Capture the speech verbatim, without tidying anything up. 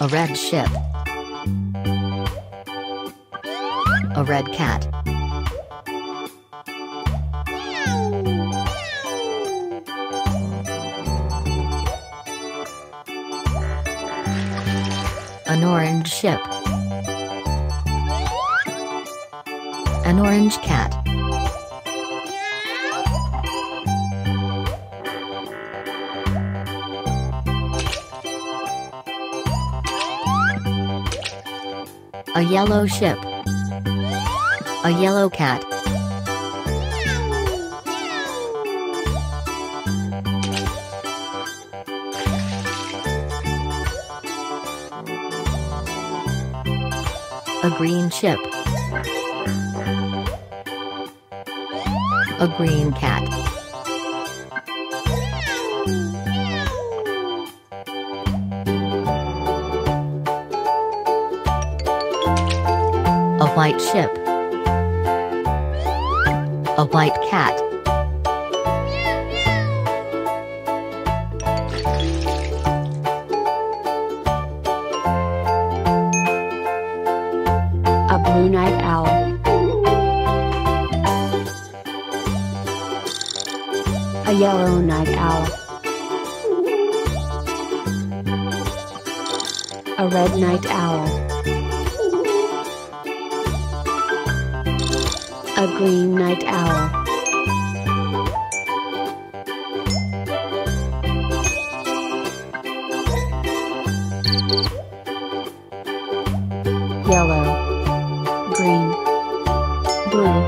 A red ship. A red cat. An orange ship. An orange cat. A yellow ship. A yellow cat. A green ship. A green cat. A white ship. A white cat. A blue-eyed owl. A yellow-eyed owl. A red-eyed owl. A green-eyed owl. Yellow, green, blue.